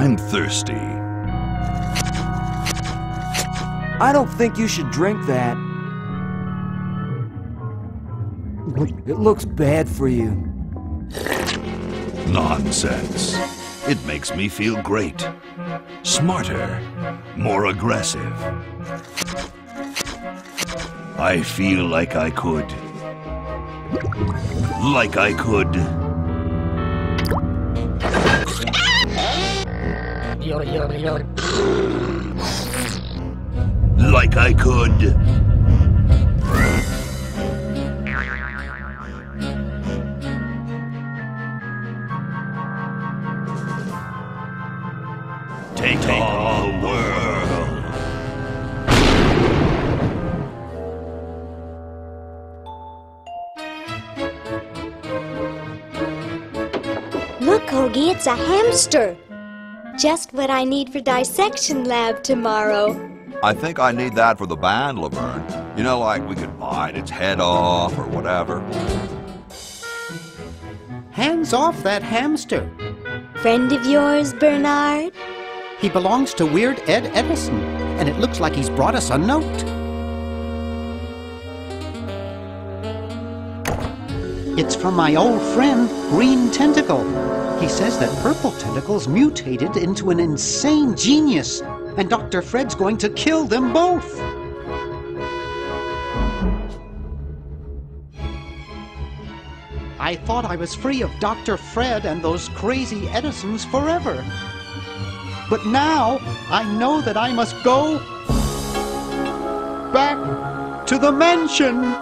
I'm thirsty. I don't think you should drink that. It looks bad for you. Nonsense. It makes me feel great. Smarter. More aggressive. I feel like I could. Like I could. Like I could. Take on the world. Look, Hoagie, it's a hamster. Just what I need for dissection lab tomorrow. I think I need that for the band, Laverne. You know, like we could bite its head off or whatever. Hands off that hamster. Friend of yours, Bernard? He belongs to Weird Ed Edison, and it looks like he's brought us a note. It's from my old friend, Green Tentacle. He says that Purple Tentacle's mutated into an insane genius, and Dr. Fred's going to kill them both! I thought I was free of Dr. Fred and those crazy Edisons forever. But now, I know that I must go back to the mansion!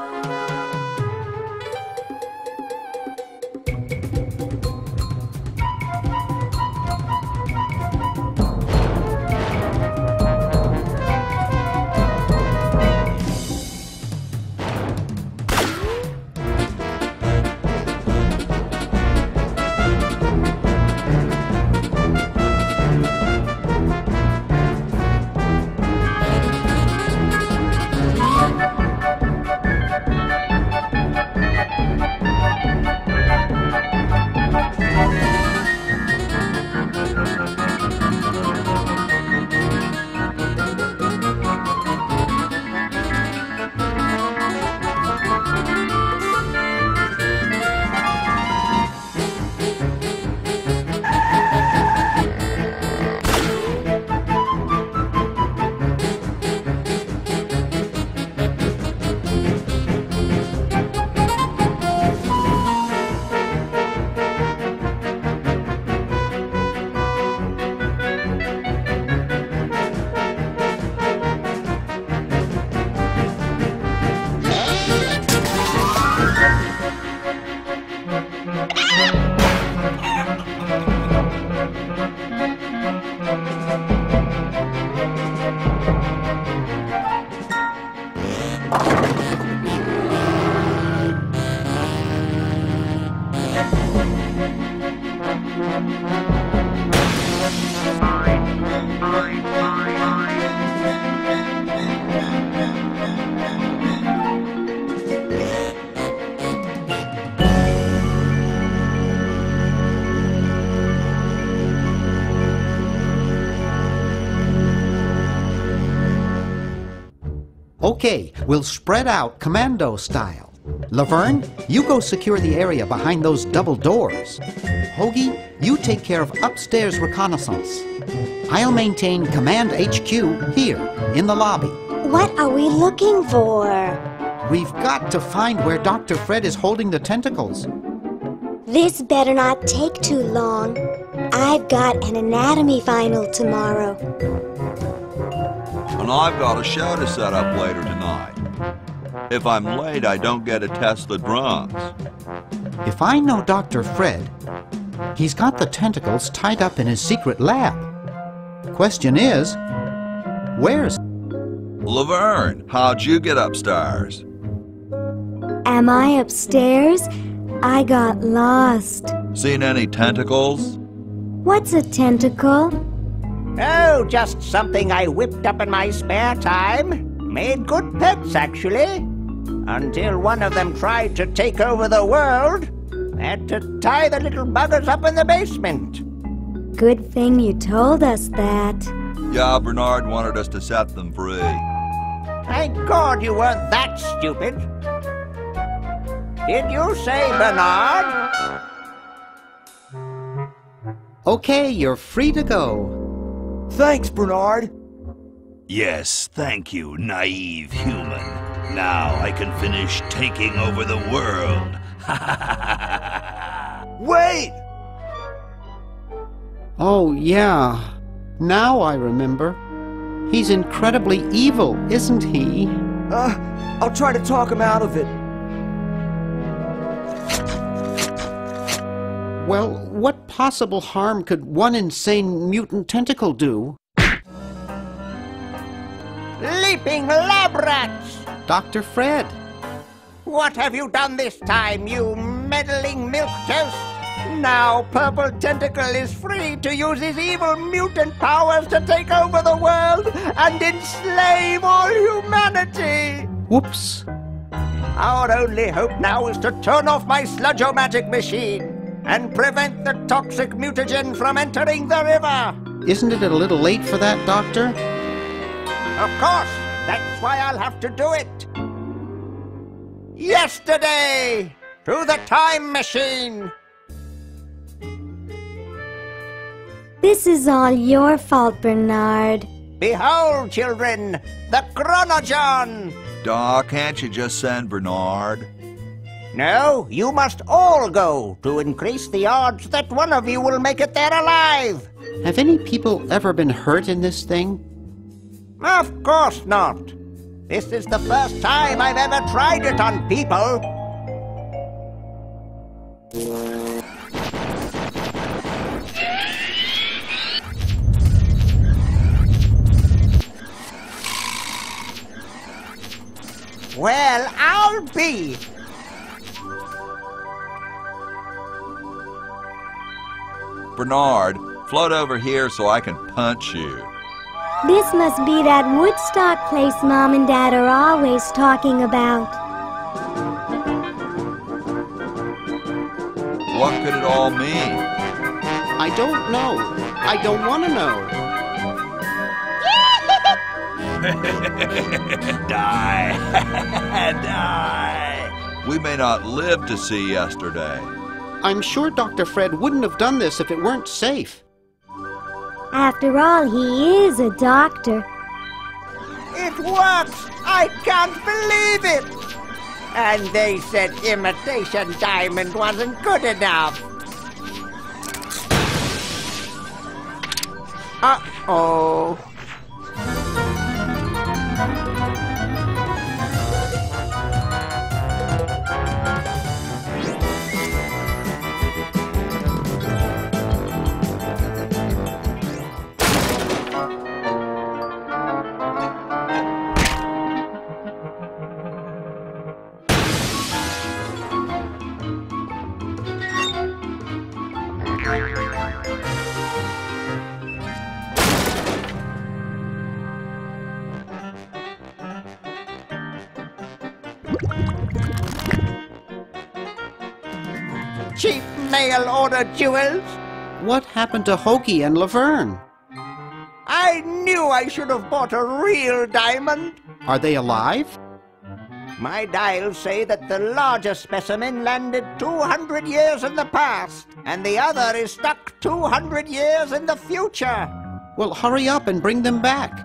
Okay, we'll spread out commando style. Laverne, you go secure the area behind those double doors. Hoagie, you take care of upstairs reconnaissance. I'll maintain Command HQ here, in the lobby. What are we looking for? We've got to find where Dr. Fred is holding the tentacles. This better not take too long. I've got an anatomy final tomorrow. And I've got a show to set up later tonight. If I'm late, I don't get to test the drums. If I know Dr. Fred, he's got the tentacles tied up in his secret lab. Question is, where's... Laverne, how'd you get upstairs? Am I upstairs? I got lost. Seen any tentacles? What's a tentacle? Oh, just something I whipped up in my spare time. Made good pets, actually. Until one of them tried to take over the world. Had to tie the little buggers up in the basement. Good thing you told us that. Yeah, Bernard wanted us to set them free. Thank God you weren't that stupid. Did you say, Bernard? Okay, you're free to go. Thanks, Bernard. Yes, thank you, naive human. Now I can finish taking over the world. Wait! Oh, yeah. Now I remember. He's incredibly evil, isn't he? I'll try to talk him out of it. Well, what possible harm could one insane mutant tentacle do? Leaping lab rats! Dr. Fred! What have you done this time, you meddling milk toast? Now Purple Tentacle is free to use his evil mutant powers to take over the world and enslave all humanity! Whoops! Our only hope now is to turn off my Sludge-O-Matic machine and prevent the toxic mutagen from entering the river! Isn't it a little late for that, Doctor? Of course! That's why I'll have to do it! Yesterday! To the time machine! This is all your fault, Bernard. Behold, children, the Chronogen! Doc, can't you just send Bernard? No, you must all go to increase the odds that one of you will make it there alive. Have any people ever been hurt in this thing? Of course not. This is the first time I've ever tried it on people. Well, I'll be! Bernard, float over here so I can punch you. This must be that Woodstock place Mom and Dad are always talking about. What could it all mean? I don't know. I don't want to know. Die! Die! We may not live to see yesterday. I'm sure Dr. Fred wouldn't have done this if it weren't safe. After all, he is a doctor. It works! I can't believe it! And they said imitation diamond wasn't good enough. Uh-oh. Cheap mail order jewels. What happened to Hoagie and Laverne? I knew I should have bought a real diamond. Are they alive? My dials say that the larger specimen landed 200 years in the past, and the other is stuck 200 years in the future. Well, hurry up and bring them back.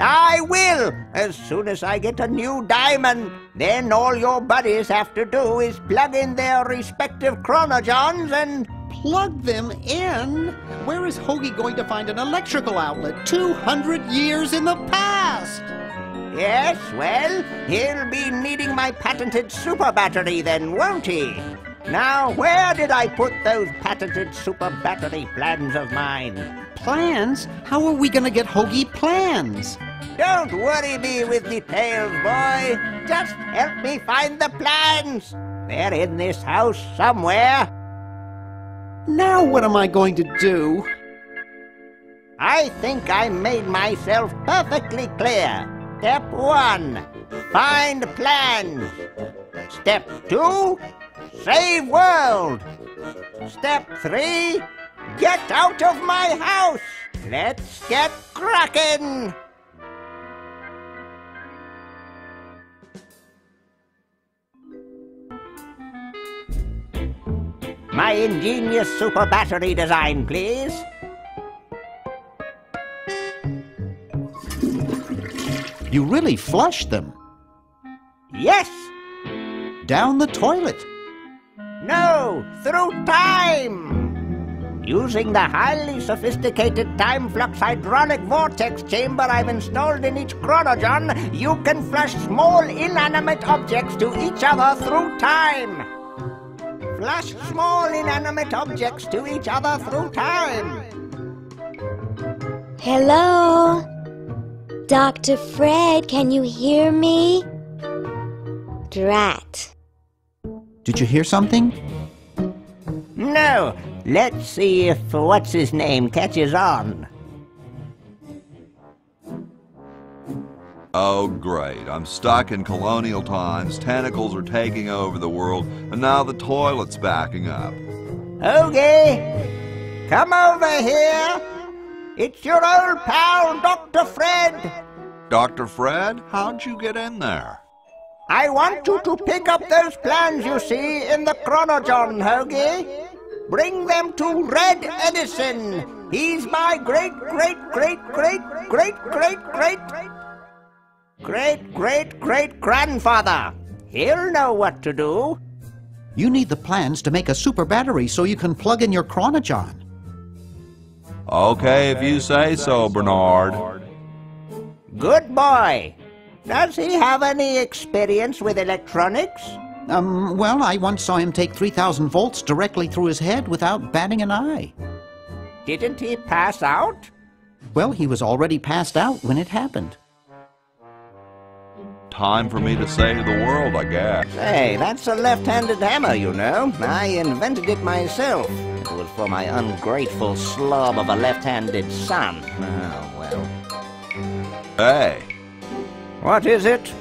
I will, as soon as I get a new diamond. Then all your buddies have to do is plug in their respective chronogens and... Plug them in? Where is Hoagie going to find an electrical outlet 200 years in the past? Yes, well, he'll be needing my patented super battery then, won't he? Now, where did I put those patented super battery plans of mine? Plans? How are we gonna get Hoagie plans? Don't worry me with details, boy. Just help me find the plans. They're in this house somewhere. Now what am I going to do? I think I made myself perfectly clear. Step 1, find plans. Step 2, save world. Step 3, Get out of my house! Let's get cracking! My ingenious super battery design, please. You really flushed them? Yes! Down the toilet? No, through time! Using the highly sophisticated time flux hydraulic vortex chamber I've installed in each Chronogen, you can flush small inanimate objects to each other through time. Flush small inanimate objects to each other through time. Hello? Dr. Fred, can you hear me? Drat. Did you hear something? No. Let's see if what's-his-name catches on. Oh, great. I'm stuck in colonial times, tentacles are taking over the world, and now the toilet's backing up. Hoagie, come over here. It's your old pal, Dr. Fred. Dr. Fred, how'd you get in there? I want you to pick up those plans you see in the Chronogen, Hoagie. Bring them to Red Edison. He's my great-great-great-great-great-great-great-great-great-great-grandfather. He'll know what to do. You need the plans to make a super battery so you can plug in your Chronojon. Okay, if you say so, Bernard. Good boy. Does he have any experience with electronics? Well, I once saw him take 3,000 volts directly through his head without batting an eye. Didn't he pass out? Well, he was already passed out when it happened. Time for me to save the world, I guess. Hey, that's a left-handed hammer, you know. I invented it myself. It was for my ungrateful slob of a left-handed son. Oh, well. Hey. What is it?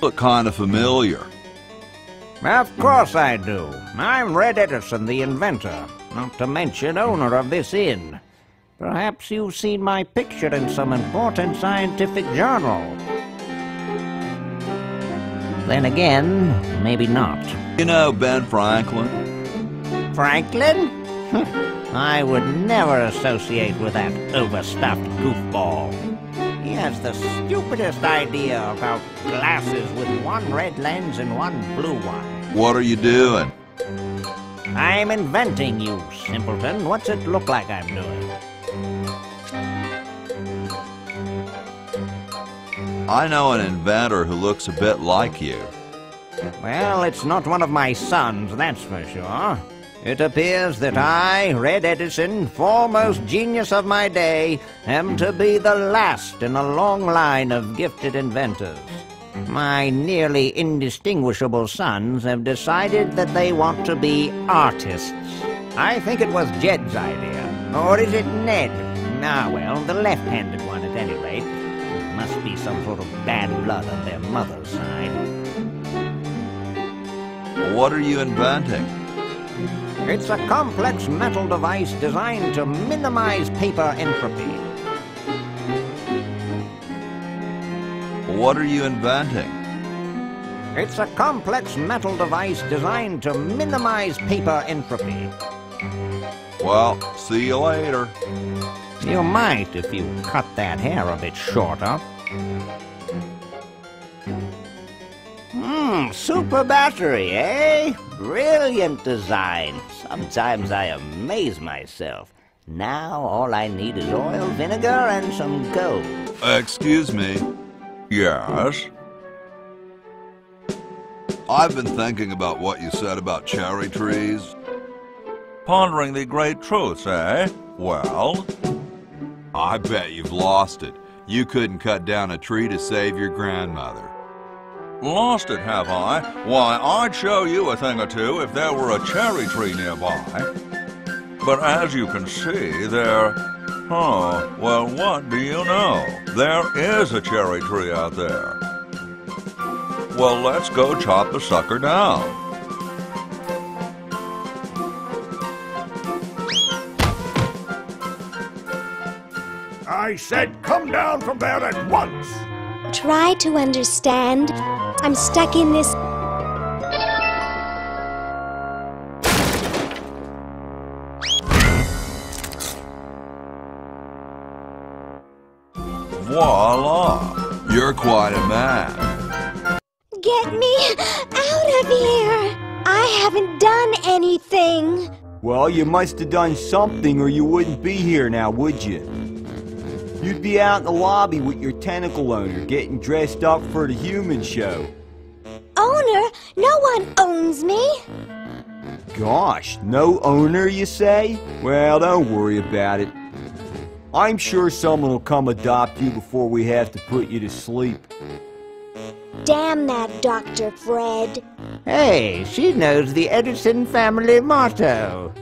Look kind of familiar. Of course I do. I'm Red Edison, the inventor, not to mention owner of this inn. Perhaps you've seen my picture in some important scientific journal. Then again, maybe not. You know Ben Franklin? Franklin? I would never associate with that overstuffed goofball. He has the stupidest idea about glasses with one red lens and one blue one. What are you doing? I'm inventing, you simpleton. What's it look like I'm doing? I know an inventor who looks a bit like you. Well, it's not one of my sons, that's for sure. It appears that I, Red Edison, foremost genius of my day, am to be the last in a long line of gifted inventors. My nearly indistinguishable sons have decided that they want to be artists. I think it was Jed's idea. Or is it Ned? Ah, well, the left-handed one at any rate. Must be some sort of bad blood on their mother's side. What are you inventing? It's a complex metal device designed to minimize paper entropy. What are you inventing? It's a complex metal device designed to minimize paper entropy. Well, see you later. You might if you cut that hair a bit shorter. Super battery, eh? Brilliant design. Sometimes I amaze myself. Now all I need is oil, vinegar, and some gold. Excuse me. Yes? I've been thinking about what you said about cherry trees. Pondering the great truths, eh? Well, I bet you've lost it. You couldn't cut down a tree to save your grandmother. Lost it, have I? Why, I'd show you a thing or two if there were a cherry tree nearby. But as you can see, there... Oh, well, what do you know? There is a cherry tree out there. Well, let's go chop the sucker down. I said come down from there at once! Try to understand. I'm stuck in this... Voila! You're quite a man. Get me out of here! I haven't done anything! Well, you must have done something or you wouldn't be here now, would you? You'd be out in the lobby with your tentacle owner, getting dressed up for the human show. Owner? No one owns me! Gosh, no owner, you say? Well, don't worry about it. I'm sure someone will come adopt you before we have to put you to sleep. Damn that Dr. Fred. Hey, she knows the Edison family motto.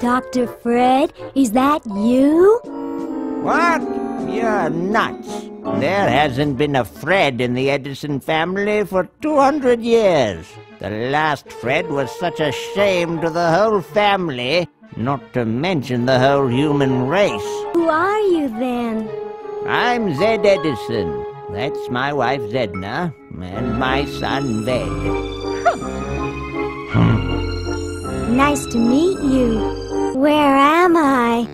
Dr. Fred, is that you? What? You're nuts. There hasn't been a Fred in the Edison family for 200 years. The last Fred was such a shame to the whole family, not to mention the whole human race. Who are you then? I'm Zed Edison. That's my wife Zedna, and my son Ved. Nice to meet you. Where am I?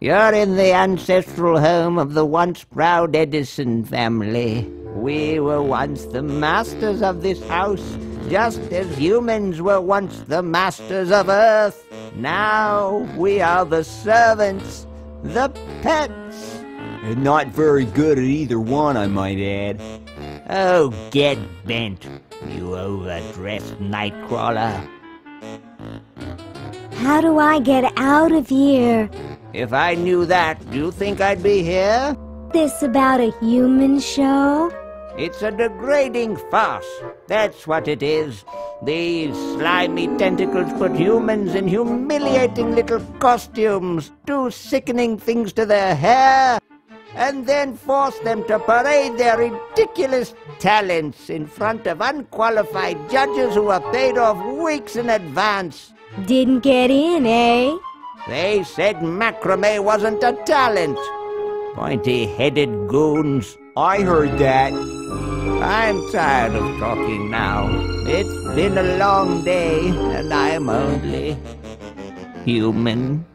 You're in the ancestral home of the once proud Edison family. We were once the masters of this house, just as humans were once the masters of Earth. Now we are the servants, the pets. And not very good at either one, I might add. Oh, get bent, you overdressed nightcrawler. How do I get out of here? If I knew that, do you think I'd be here? This about a human show? It's a degrading farce. That's what it is. These slimy tentacles put humans in humiliating little costumes, do sickening things to their hair, and then force them to parade their ridiculous talents in front of unqualified judges who are paid off weeks in advance. Didn't get in, eh? They said macrame wasn't a talent. Pointy-headed goons. I heard that. I'm tired of talking now. It's been a long day, and I'm only human.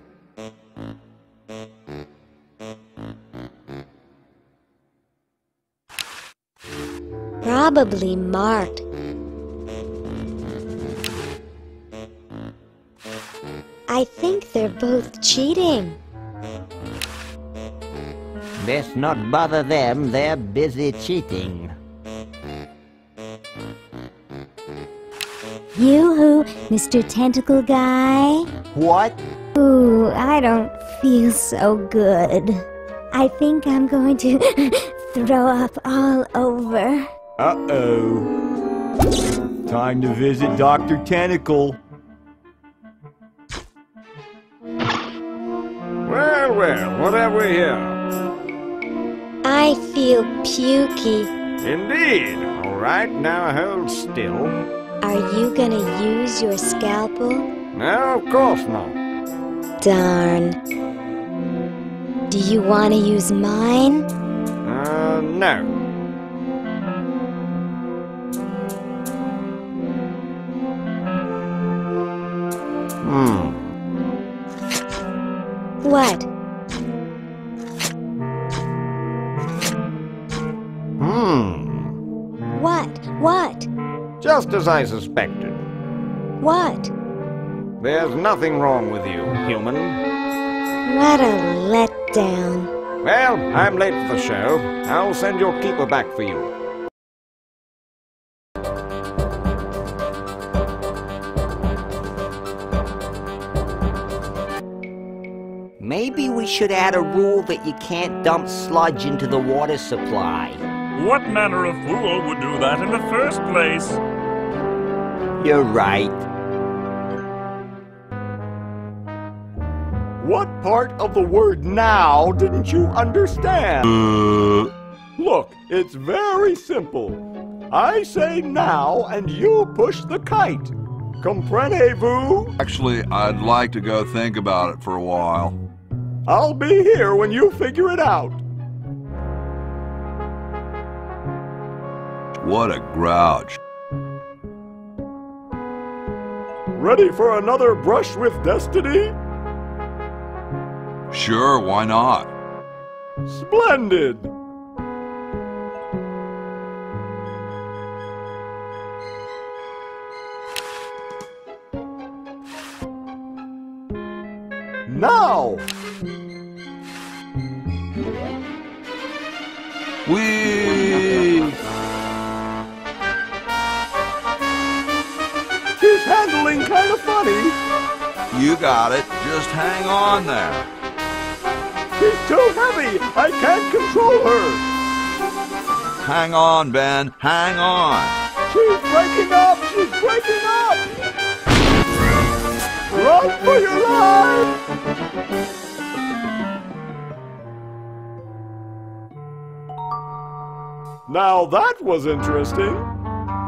Probably marked. I think they're both cheating. Best not bother them, they're busy cheating. Yoo-hoo, Mr. Tentacle Guy. What? Ooh, I don't feel so good. I think I'm going to throw up all over. Uh-oh. Time to visit Dr. Tentacle. Well, what have we here? I feel pukey. Indeed. All right, now hold still. Are you gonna use your scalpel? No, of course not. Darn. Do you want to use mine? No. What? What? Just as I suspected. What? There's nothing wrong with you, human. What a letdown. Well, I'm late for the show. I'll send your keeper back for you. Maybe we should add a rule that you can't dump sludge into the water supply. What manner of fool would do that in the first place? You're right. What part of the word now didn't you understand? Look, it's very simple. I say now, and you push the kite. Comprenez-vous? Actually, I'd like to go think about it for a while. I'll be here when you figure it out. What a grouch. Ready for another brush with destiny? Sure, why not? Splendid! Now! Whee! She's handling kind of funny. You got it. Just hang on there. She's too heavy. I can't control her. Hang on, Ben. Hang on. She's breaking up. She's breaking up. Run for your life. Now that was interesting.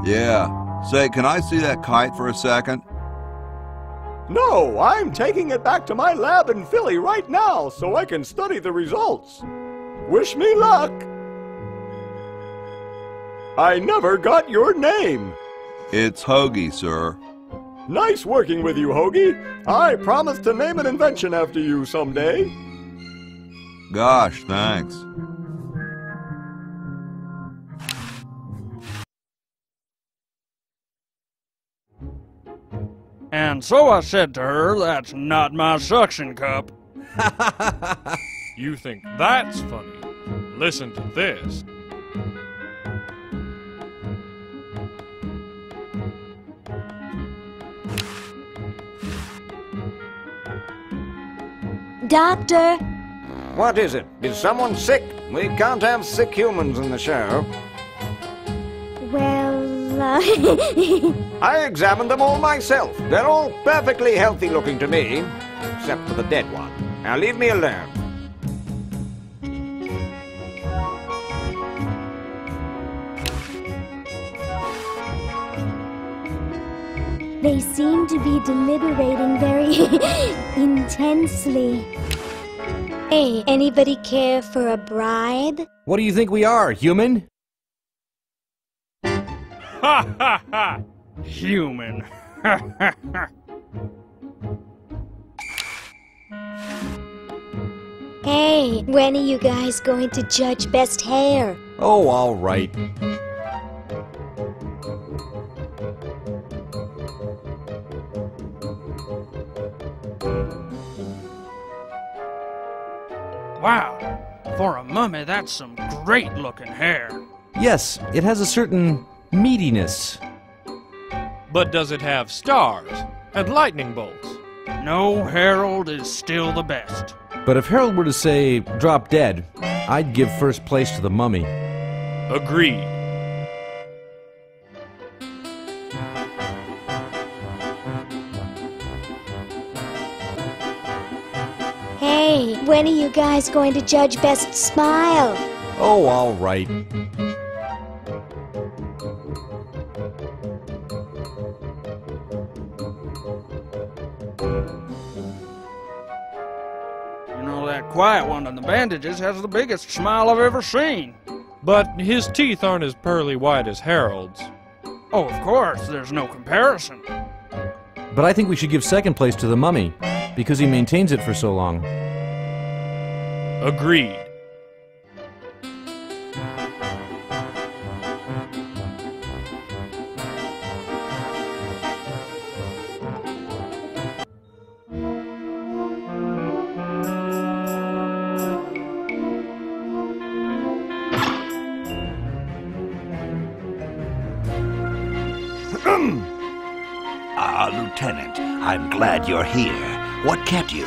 Yeah. Say, can I see that kite for a second? No, I'm taking it back to my lab in Philly right now so I can study the results. Wish me luck. I never got your name. It's Hoagie, sir. Nice working with you, Hoagie. I promise to name an invention after you someday. Gosh, thanks. And so I said to her, that's not my suction cup. You think that's funny? Listen to this. Doctor? What is it? Is someone sick? We can't have sick humans in the show. Well, I examined them all myself. They're all perfectly healthy looking to me. Except for the dead one. Now leave me alone. They seem to be deliberating very intensely. Hey, anybody care for a bribe? What do you think we are, human? Ha ha ha! Human! Ha ha ha! Hey, when are you guys going to judge best hair? Oh, all right. Wow, for a mummy, that's some great-looking hair. Yes, it has a certain meatiness. But does it have stars and lightning bolts? No, Harold is still the best. But if Harold were to say, drop dead, I'd give first place to the mummy. Agreed. When are you guys going to judge best smile? Oh, all right. You know, that quiet one on the bandages has the biggest smile I've ever seen. But his teeth aren't as pearly white as Harold's. Oh, of course, there's no comparison. But I think we should give second place to the mummy, because he maintains it for so long. Agreed. Lieutenant, I'm glad you're here. What kept you?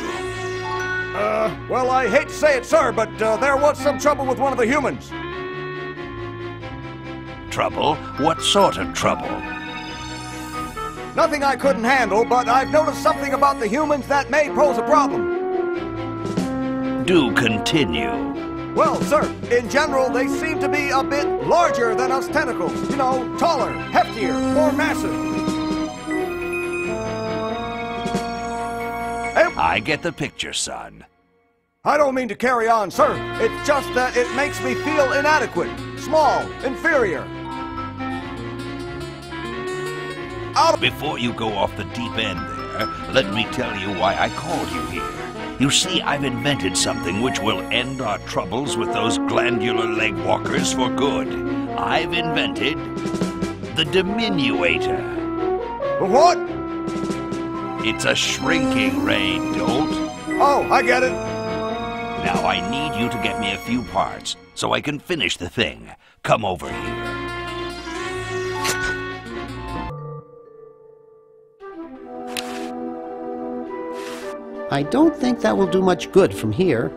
Well, I hate to say it, sir, but there was some trouble with one of the humans. Trouble? What sort of trouble? Nothing I couldn't handle, but I've noticed something about the humans that may pose a problem. Do continue. Well, sir, in general, they seem to be a bit larger than us tentacles. You know, taller, heftier, more massive. I get the picture, son. I don't mean to carry on, sir. It's just that it makes me feel inadequate, small, inferior. Before you go off the deep end there, let me tell you why I called you here. You see, I've invented something which will end our troubles with those glandular leg walkers for good. I've invented the Diminuator. What? It's a shrinking ray, dolt. Oh, I get it. Now I need you to get me a few parts so I can finish the thing. Come over here. I don't think that will do much good from here.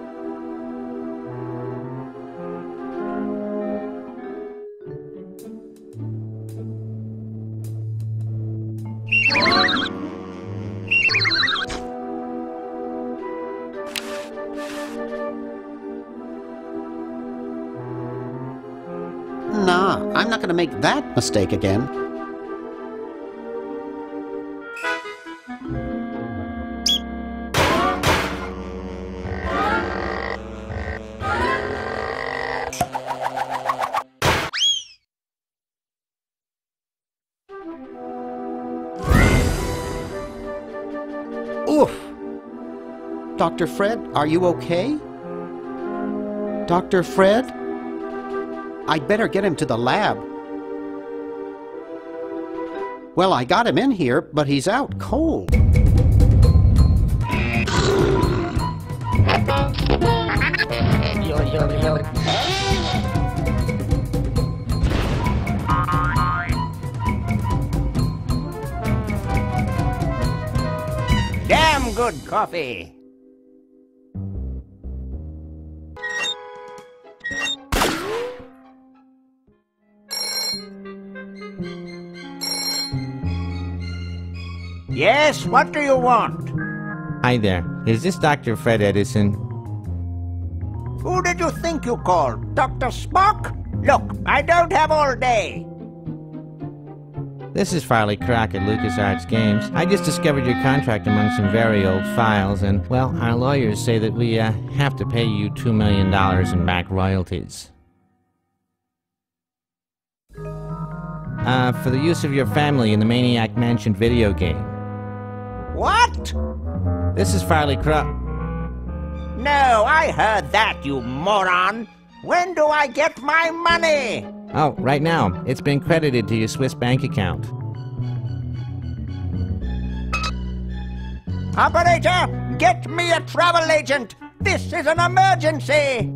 Nah, I'm not going to make that mistake again. Dr. Fred, are you okay? Dr. Fred? I'd better get him to the lab. Well, I got him in here, but he's out cold. Damn good coffee! Yes, what do you want? Hi there. Is this Dr. Fred Edison? Who did you think you called? Dr. Spock? Look, I don't have all day. This is Farley Croc at LucasArts Games. I just discovered your contract among some very old files, and, well, our lawyers say that we have to pay you $2 million in back royalties. For the use of your family in the Maniac Mansion video game. What? This is Farley Croc. No, I heard that, you moron. When do I get my money? Oh, right now. It's been credited to your Swiss bank account. Operator, get me a travel agent. This is an emergency.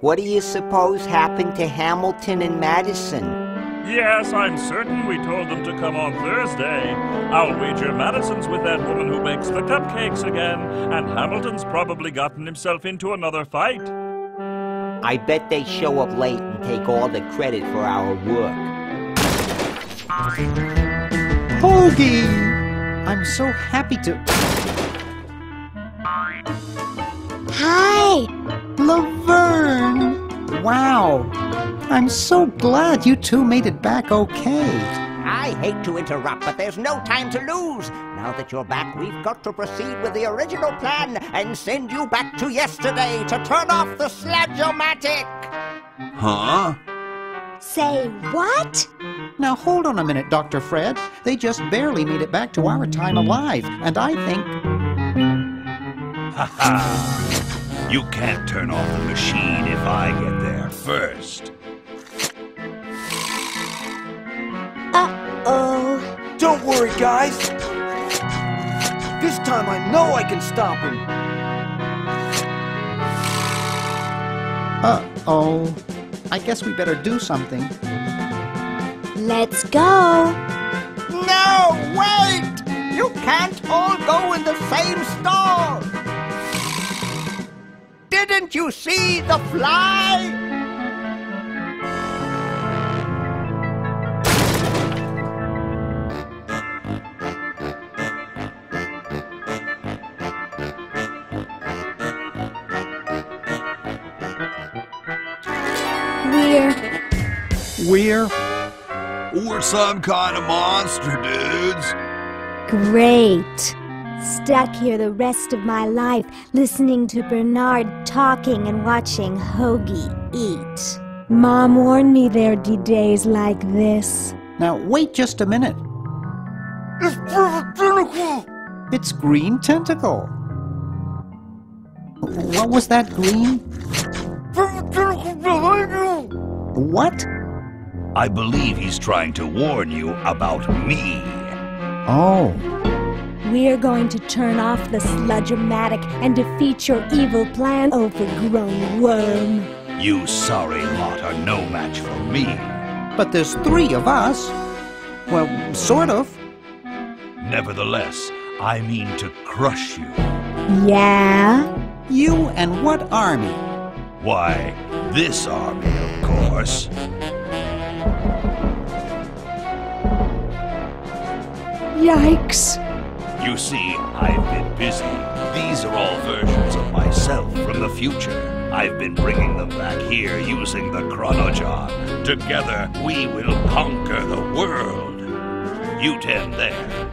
What do you suppose happened to Hamilton and Madison? Yes, I'm certain we told them to come on Thursday. I'll wager Madison's with that woman who makes the cupcakes again, and Hamilton's probably gotten himself into another fight. I bet they show up late and take all the credit for our work. Hoagie! I'm so happy to... Hi! Laverne! Wow! I'm so glad you two made it back okay. I hate to interrupt, but there's no time to lose. Now that you're back, we've got to proceed with the original plan and send you back to yesterday to turn off the Sludge-O-Matic. Huh? Say what? Now hold on a minute, Dr. Fred. They just barely made it back to our time alive, and I think... Ha ha! You can't turn off the machine if I get there first. Uh-oh. Don't worry, guys. This time I know I can stop him. Uh-oh. I guess we better do something. Let's go. No, wait! You can't all go in the same stall. Didn't you see the fly? We're some kind of monster, dudes. Great. Stuck here the rest of my life, listening to Bernard talking and watching Hoagie eat. Mom warned me there'd be days like this. Now, wait just a minute. It's Purple Tentacle! It's Green Tentacle. What was that, Green? Purple Tentacle behind you! What? I believe he's trying to warn you about me. Oh. We're going to turn off the Sludge-O-Matic and defeat your evil plan, overgrown worm. You sorry lot are no match for me. But there's three of us. Well, sort of. Nevertheless, I mean to crush you. Yeah? You and what army? Why, this army, of course. Yikes. You see, I've been busy. These are all versions of myself from the future. I've been bringing them back here using the Chronojar. Together, we will conquer the world. You tend there.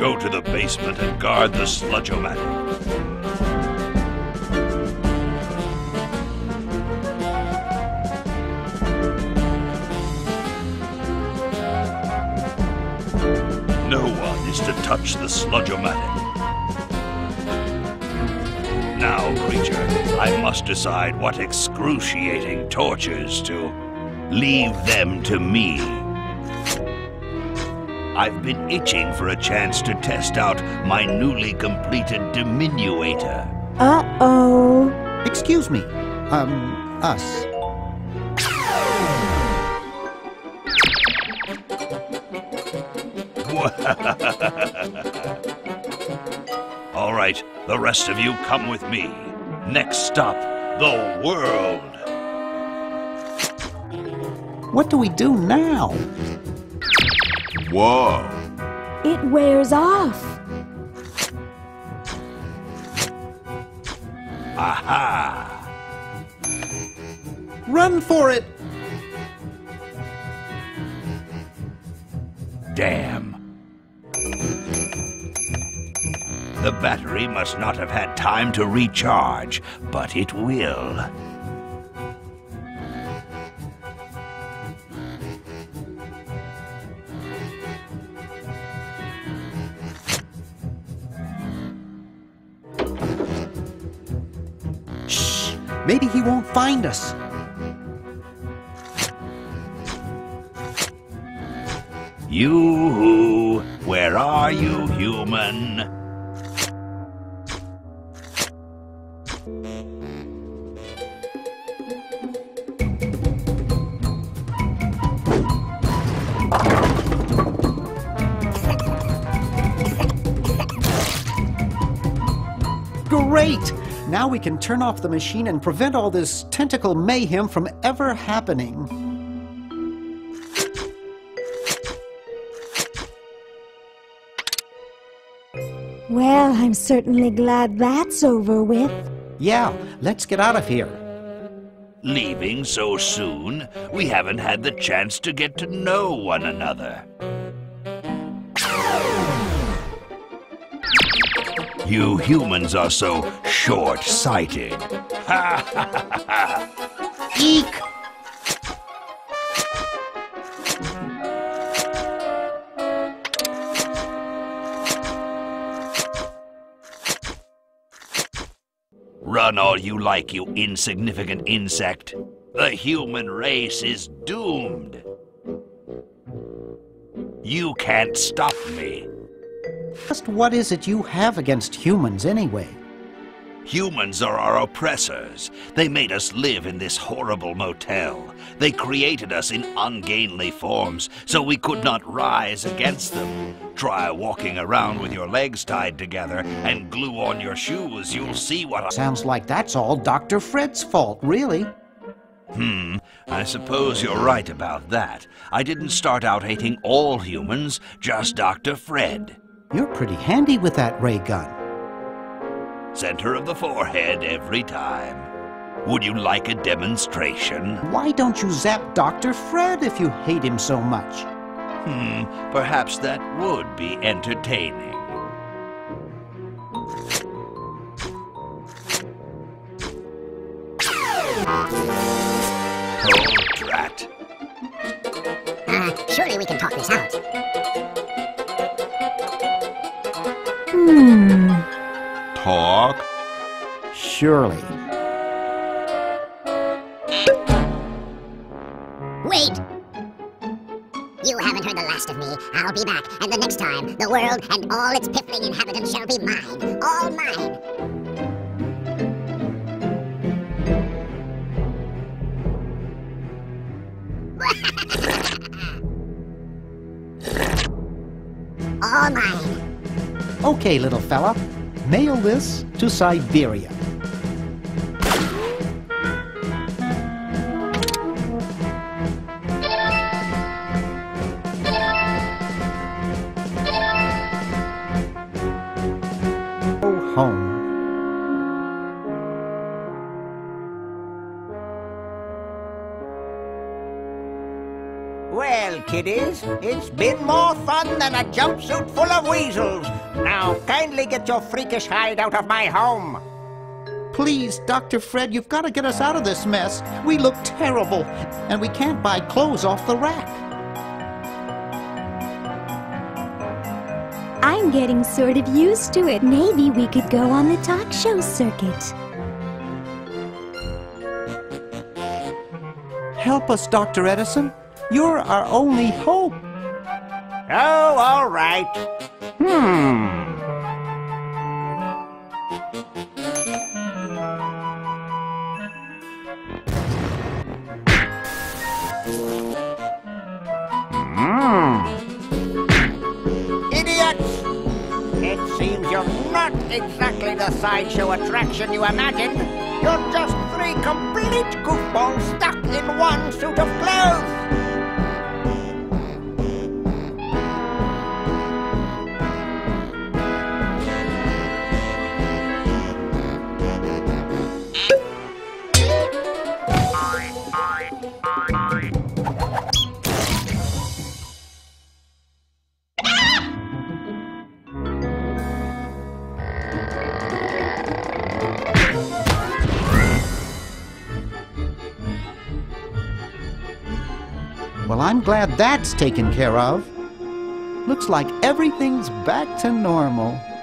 Go to the basement and guard the Sludge-O-Matic. No one is to touch the Sludge-O-Matic. Now, creature, I must decide what excruciating tortures to... Leave them to me. I've been itching for a chance to test out my newly completed Diminuator. Uh-oh. Excuse me, us. All right, the rest of you come with me. Next stop, the world. What do we do now? Whoa. It wears off. Aha! Run for it! Damn. The battery must not have had time to recharge, but it will. Shh! Maybe he won't find us. Yoo-hoo! Where are you, human? Great! Now we can turn off the machine and prevent all this tentacle mayhem from ever happening. Well, I'm certainly glad that's over with. Yeah, let's get out of here. Leaving so soon? We haven't had the chance to get to know one another. You humans are so short-sighted. Ha ha ha ha! Eek! Run all you like, you insignificant insect. The human race is doomed. You can't stop me. Just what is it you have against humans, anyway? Humans are our oppressors. They made us live in this horrible motel. They created us in ungainly forms, so we could not rise against them. Try walking around with your legs tied together and glue on your shoes. You'll see what I... Sounds like that's all Dr. Fred's fault, really. I suppose you're right about that. I didn't start out hating all humans, just Dr. Fred. You're pretty handy with that ray gun. Center of the forehead every time. Would you like a demonstration? Why don't you zap Dr. Fred if you hate him so much? Perhaps that would be entertaining. Oh, drat. Surely we can talk this out. Talk? Surely. Wait! You haven't heard the last of me. I'll be back, and the next time, the world and all its piffling inhabitants shall be mine. All mine. All mine. Okay, little fella. Mail this to Siberia. Go home. Well, kiddies, it's been more fun than a jumpsuit full of weasels. Now, kindly get your freakish hide out of my home. Please, Dr. Fred, you've got to get us out of this mess. We look terrible, and we can't buy clothes off the rack. I'm getting sort of used to it. Maybe we could go on the talk show circuit. Help us, Dr. Edison. You're our only hope. Oh, all right. Idiots! It seems you're not exactly the sideshow attraction you imagined. You're just three complete goofballs stuck in one suit of clothes. Well, I'm glad that's taken care of. Looks like everything's back to normal.